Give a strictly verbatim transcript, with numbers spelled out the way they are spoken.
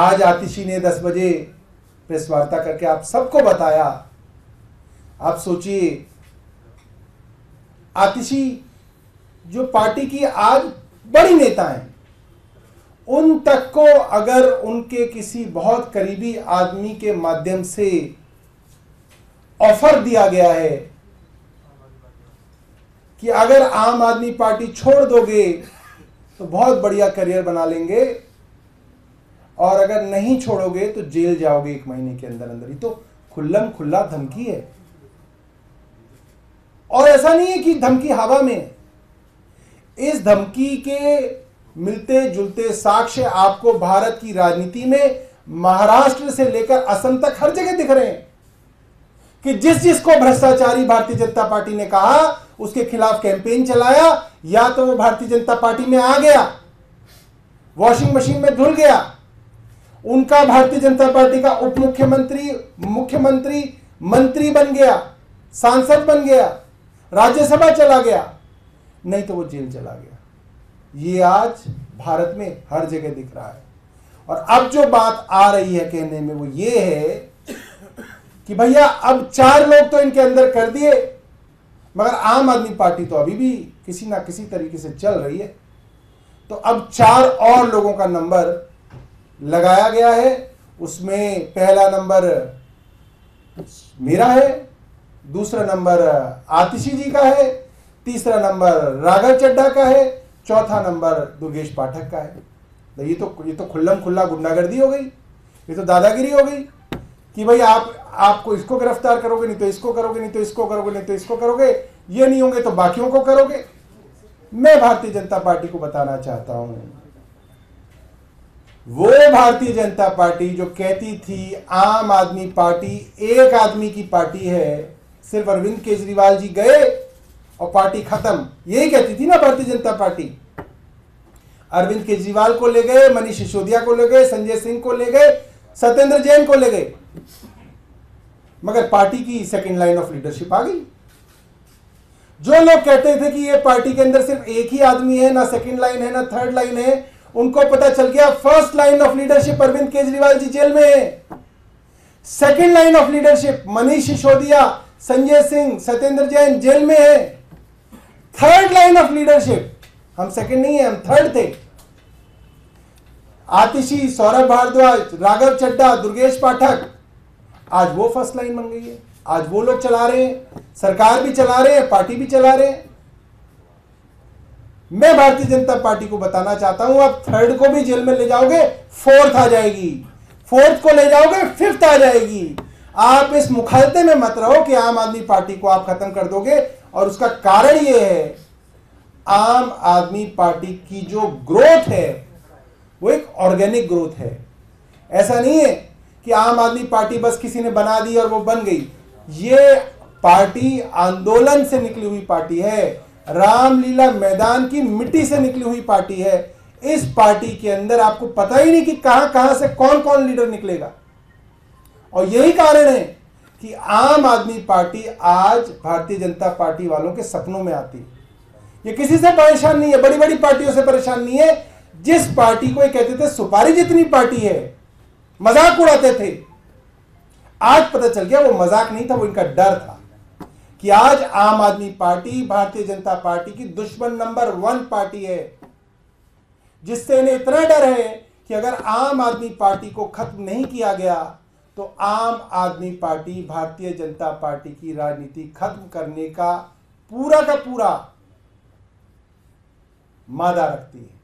आज आतिशी ने दस बजे प्रेस वार्ता करके आप सबको बताया। आप सोचिए, आतिशी जो पार्टी की आज बड़ी नेता हैं, उन तक को अगर उनके किसी बहुत करीबी आदमी के माध्यम से ऑफर दिया गया है कि अगर आम आदमी पार्टी छोड़ दोगे तो बहुत बढ़िया करियर बना लेंगे और अगर नहीं छोड़ोगे तो जेल जाओगे एक महीने के अंदर अंदर ही, तो खुल्लम खुल्ला धमकी है। और ऐसा नहीं है कि धमकी हवा में, इस धमकी के मिलते जुलते साक्ष्य आपको भारत की राजनीति में महाराष्ट्र से लेकर असम तक हर जगह दिख रहे हैं कि जिस जिसको भ्रष्टाचारी भारतीय जनता पार्टी ने कहा उसके खिलाफ कैंपेन चलाया, या तो वो भारतीय जनता पार्टी में आ गया, वॉशिंग मशीन में धुल गया, उनका भारतीय जनता पार्टी का उप मुख्यमंत्री, मुख्यमंत्री, मंत्री बन गया, सांसद बन गया, राज्यसभा चला गया, नहीं तो वो जेल चला गया। ये आज भारत में हर जगह दिख रहा है। और अब जो बात आ रही है कहने में वो ये है कि भैया अब चार लोग तो इनके अंदर कर दिए, मगर आम आदमी पार्टी तो अभी भी किसी ना किसी तरीके से चल रही है, तो अब चार और लोगों का नंबर लगाया गया है। उसमें पहला नंबर मेरा है, दूसरा नंबर आतिशी जी का है, तीसरा नंबर राघव चड्ढा का है, चौथा नंबर दुर्गेश पाठक का है। तो ये तो ये तो खुल्लम खुल्ला गुंडागर्दी हो गई, ये तो दादागिरी हो गई कि भाई आप आपको इसको गिरफ्तार करोगे, नहीं तो इसको करोगे, नहीं तो इसको करोगे, नहीं तो इसको करोगे, ये नहीं होंगे तो बाकियों को करोगे। मैं भारतीय जनता पार्टी को बताना चाहता हूं, वो भारतीय जनता पार्टी जो कहती थी आम आदमी पार्टी एक आदमी की पार्टी है, सिर्फ अरविंद केजरीवाल जी गए और पार्टी खत्म, यही कहती थी ना भारतीय जनता पार्टी। अरविंद केजरीवाल को ले गए, मनीष सिसोदिया को ले गए, संजय सिंह को ले गए, सत्येंद्र जैन को ले गए, मगर पार्टी की सेकंड लाइन ऑफ लीडरशिप आ गई। जो लोग कहते थे कि ये पार्टी के अंदर सिर्फ एक ही आदमी है, ना सेकंड लाइन है, ना थर्ड लाइन है, उनको पता चल गया first line of leadership Arvind Kejriwal ji jail में है, second line of leadership Manish Sisodia, Sanjay Singh, Satyendra Jain jail में है, थर्ड लाइन ऑफ लीडरशिप हम सेकंड नहीं है, हम थर्ड थे, आतिशी, सौरभ भारद्वाज, राघव चड्ढा, दुर्गेश पाठक, आज वो फर्स्ट लाइन बन गई है। आज वो लोग चला रहे हैं, सरकार भी चला रहे हैं, पार्टी भी चला रहे हैं। मैं भारतीय जनता पार्टी को बताना चाहता हूं, आप थर्ड को भी जेल में ले जाओगे फोर्थ आ जाएगी, फोर्थ को ले जाओगे फिफ्थ आ जाएगी। आप इस मुखालते में मत रहो कि आम आदमी पार्टी को आप खत्म कर दोगे। और उसका कारण यह है, आम आदमी पार्टी की जो ग्रोथ है वो एक ऑर्गेनिक ग्रोथ है। ऐसा नहीं है कि आम आदमी पार्टी बस किसी ने बना दी और वो बन गई। ये पार्टी आंदोलन से निकली हुई पार्टी है, रामलीला मैदान की मिट्टी से निकली हुई पार्टी है। इस पार्टी के अंदर आपको पता ही नहीं कि कहां कहां से कौन कौन लीडर निकलेगा। और यही कारण है कि आम आदमी पार्टी आज भारतीय जनता पार्टी वालों के सपनों में आती है। ये किसी से परेशान नहीं है, बड़ी बड़ी पार्टियों से परेशान नहीं है। जिस पार्टी को ये कहते थे सुपारी जितनी पार्टी है, मजाक उड़ाते थे, आज पता चल गया वो मजाक नहीं था, वो इनका डर था कि आज आम आदमी पार्टी भारतीय जनता पार्टी की दुश्मन नंबर वन पार्टी है, जिससे इन्हें इतना डर है कि अगर आम आदमी पार्टी को खत्म नहीं किया गया तो आम आदमी पार्टी भारतीय जनता पार्टी की राजनीति खत्म करने का पूरा का पूरा मादा रखती है।